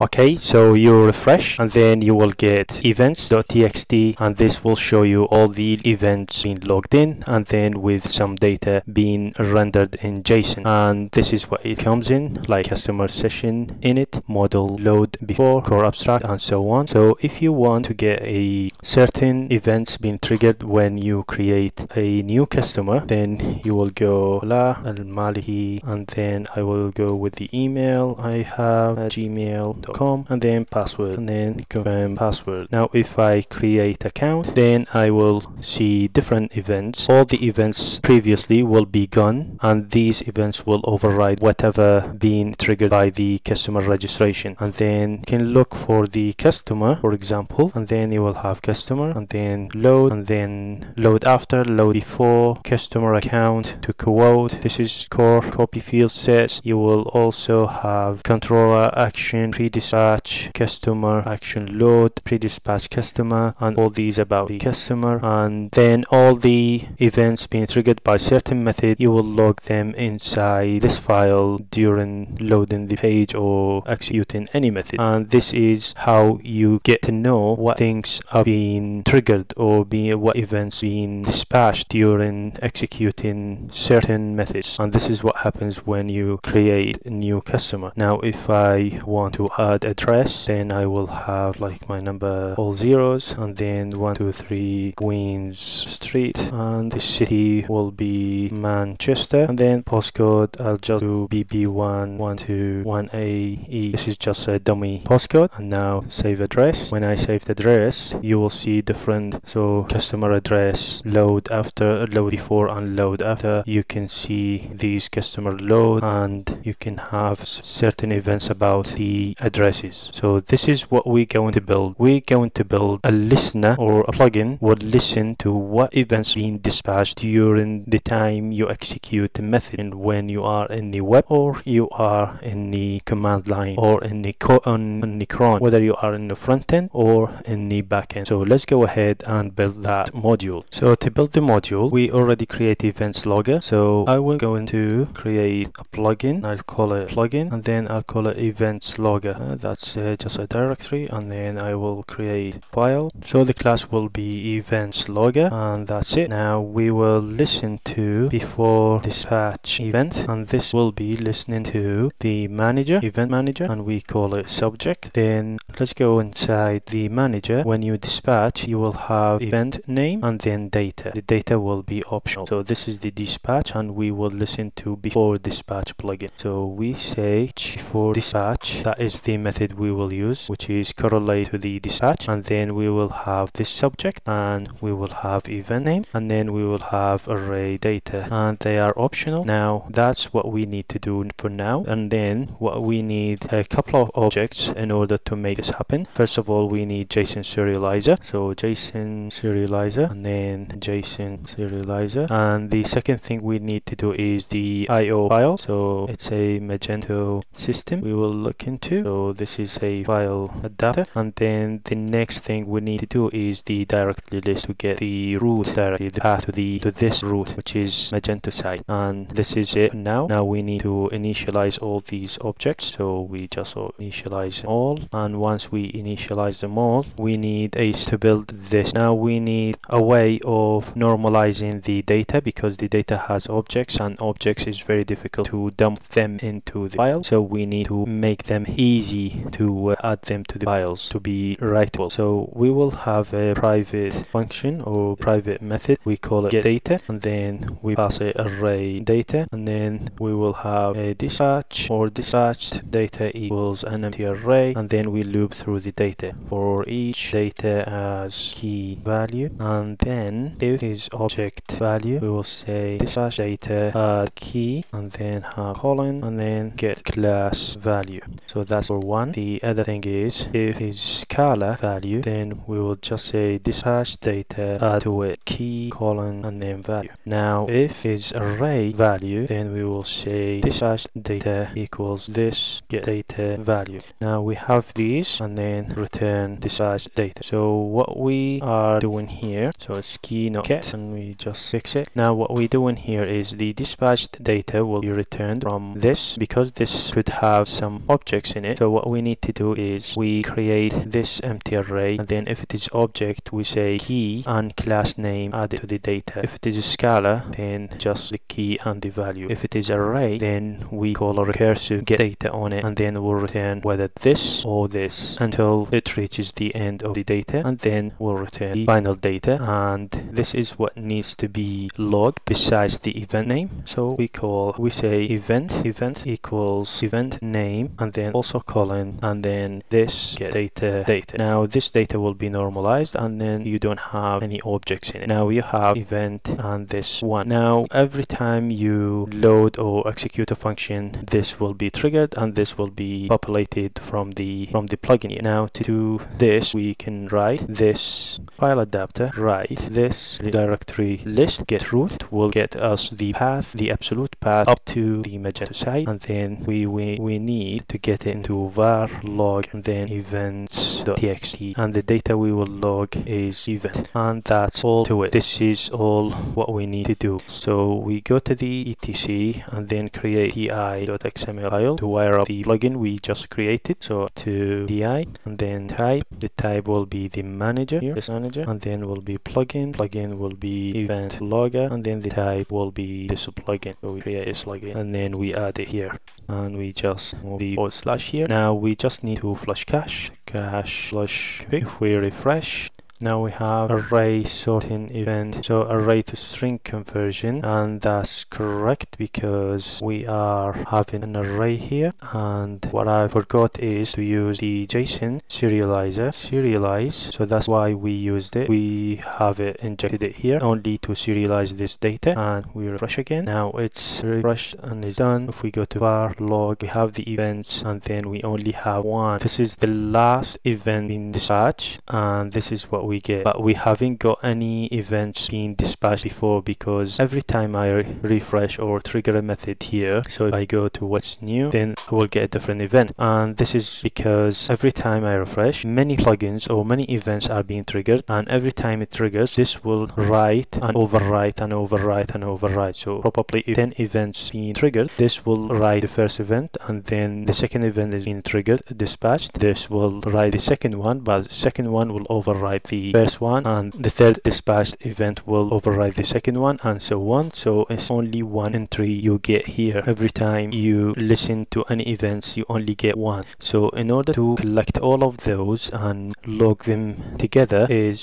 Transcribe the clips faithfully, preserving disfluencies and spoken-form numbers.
Okay, so you refresh and then you will get events dot t x t, and this will show you all the events being logged in and then with some data being rendered in JSON. And this is what it comes in, like customer session init, model load before, core abstract, and so on. So if you want to get a certain events being triggered when you create a new customer, then you will go la al-malihi, and then I will go with the email I have, gmail dot com, and then password, and then confirm password. Now if I create account, then I will see different events. All the events previously will be gone, and these events will override whatever being triggered by the customer registration. And then you can look for the customer, for example, and then you will have customer, and then load, and then load after, load before, customer account to quote. This is core copy field sets. You will also have controller action, pre-dispatch customer, action load, pre-dispatch customer, and all these about the customer. And then all the events being triggered by certain method, you will log them inside this file during loading the page or executing any method. And this is how you get to know what things are being triggered or be what events being dispatched during executing certain methods. And this is what happens when you create a new customer. Now if I want to add address, then I will have like my number, all zeros, and then one two three Queens Street, and the city will be Manchester, and then postcode I'll just do B B one one two one A E. This is just a dummy postcode. And now save address. When I save the address, you will see different, so customer address, load after, load before, and load after. You can see these customer load, and you can have certain events about the addresses. So this is what we're going to build. We're going to build a listener or a plugin would listen to what events being dispatched during the time you execute the method, and when you are in the web or you are in the command line or in the co on, on the cron, whether you are in the front end or in the back end. So let's go ahead and build that module. So to build the module, we already create events logger. So I will go into create a plugin. I'll call it plugin, and then I'll call it events logger. Uh, that's uh, just a directory, and then I will create file. So the class will be events logger, and that's it. Now we will listen to before dispatch event, and this will be listening to the manager, event manager, and we call it subject. Then let's go inside the manager. When you dispatch, you will have event name and then data. The data will be optional. So this is the dispatch, and we will listen to before dispatch plugin. So we say before dispatch, that is the method we will use, which is correlate to the dispatch, and then we will have this subject, and we will have event name, and then we will have array data, and they are optional. Now that's what we need to do for now. And then what we need a couple of objects in order to make this happen. First of all, we need JSON serializer. So JSON serializer, and then JSON serializer, and the second thing we need to do is the I O file. So it's a Magento system we will look into. So this is a file adapter, and then the next thing we need to do is the directory list to get the root directory, the path to the to this root, which is Magento site. And this is it. Now, now we need to initialize all these objects. So we just initialize all, and once we initialize them all, we need is to build this. Now we need a way of normalizing the data, because the data has objects, and objects is very difficult to dump them into the file. So we need to make them easy to uh, add them to the files to be writable. So we will have a private function or private method. We call it get data, and then we pass it array data, and then we will have a dispatch or dispatched data equals an empty array, and then we loop through the data for each data as key value. And then if is object value, we will say dispatch data add key, and then have colon, and then get class value. So that's for one. The other thing is if it's Scala value, then we will just say dispatch data add to it key colon and then value. Now if it's array value, then we will say dispatch data equals this get data value. Now we have these, and then return dispatch data. So what we are doing here, so it's key not get, and we just fix it. Now what we're doing here is the dispatched data will be returned from this, because this could have some objects in it. So So what we need to do is we create this empty array, and then if it is object we say key and class name added to the data. If it is a scalar, then just the key and the value. If it is array, then we call a recursive get data on it, and then we'll return whether this or this until it reaches the end of the data, and then we'll return the final data. And this is what needs to be logged besides the event name. So we call we say event event equals event name, and then also colon, and then this get data data. Now this data will be normalized, and then you don't have any objects in it. Now you have event and this one. Now every time you load or execute a function, this will be triggered and this will be populated from the from the plugin. Now to do this, we can write this file adapter, write this directory list get root, will get us the path, the absolute path up to the Magento site, and then we we, we need to get it into var log and then events.txt, and the data we will log is event, and that's all to it. This is all what we need to do. So we go to the etc and then create di.xml file to wire up the plugin we just created. So to di and then type, the type will be the manager here, this manager, and then will be plugin, plugin will be event logger, and then the type will be this plugin. So we create this plugin and then we add it here, and we just move the old slash here. Now we just need to flush cache, cache flush. If we refresh, now we have array sorting event, so array to string conversion, and that's correct because we are having an array here. And what I forgot is to use the JSON serializer, serialize, so that's why we used it. We have it injected it here only to serialize this data, and we refresh again. Now it's refreshed and is done. If we go to var log, we have the events, and then we only have one. This is the last event in this batch, and this is what we We get, but we haven't got any events being dispatched before, because every time I re refresh or trigger a method here, so if I go to what's new, then I will get a different event. And this is because every time I refresh, many plugins or many events are being triggered, and every time it triggers, this will write and overwrite and overwrite and overwrite. So probably if ten events being triggered, this will write the first event, and then the second event is being triggered, dispatched, this will write the second one, but the second one will overwrite the first one, and the third dispatched event will override the second one, and so on. So it's only one entry you get here. Every time you listen to any events, you only get one. So in order to collect all of those and log them together is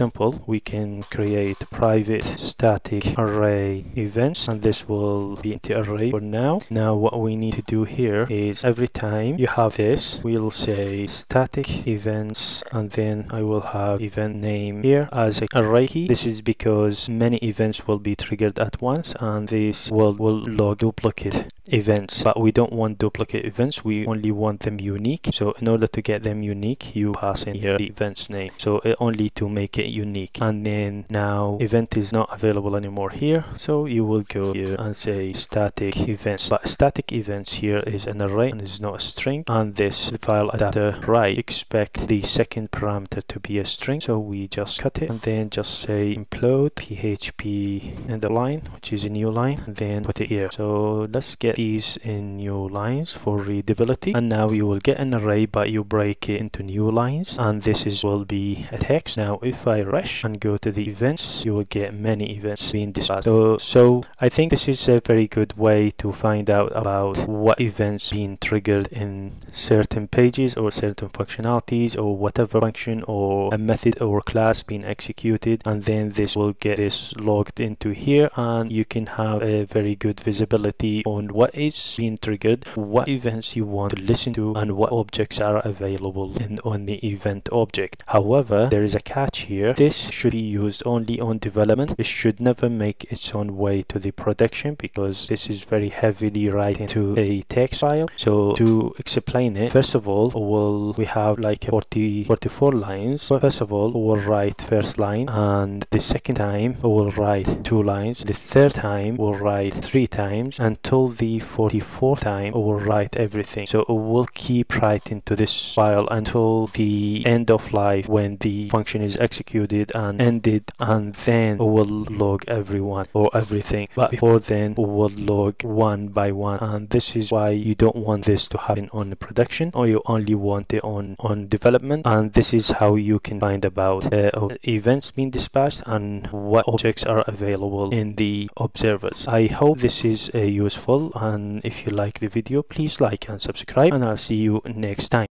simple. We can create private static array events, and this will be empty array for now. Now what we need to do here is every time you have this, we'll say static events, and then I will have events event name here as an array key. This is because many events will be triggered at once, and this will, will log duplicate events, but we don't want duplicate events, we only want them unique. So in order to get them unique, you pass in here the event's name, so it only to make it unique. And then now event is not available anymore here, so you will go here and say static events, but static events here is an array and is not a string. And this file adapter right expect the second parameter to be a string, so we just cut it and then just say implode php and the line, which is a new line, and then put it here. So let's get these in new lines for readability, and now you will get an array, but you break it into new lines, and this is will be a text. Now if I refresh and go to the events, you will get many events being dispatched. So, so I think this is a very good way to find out about what events being triggered in certain pages or certain functionalities or whatever function or a method or class being executed, and then this will get this logged into here, and you can have a very good visibility on what is being triggered, what events you want to listen to, and what objects are available in on the event object. However, there is a catch here. This should be used only on development. It should never make its own way to the production, because this is very heavily right into a text file. So to explain it, first of all, we'll, we have like forty, forty-four lines. First of all, we'll write first line, and the second time we'll write two lines, the third time we'll write three times, until the three hundred forty-four time overwrite everything. So we'll keep writing to this file until the end of life when the function is executed and ended, and then we'll log everyone or everything. But before then, we'll log one by one, and this is why you don't want this to happen on the production, or you only want it on on development. And this is how you can find about uh, events being dispatched and what objects are available in the observers. I hope this is uh, useful, and if you like the video, please like and subscribe, and I'll see you next time.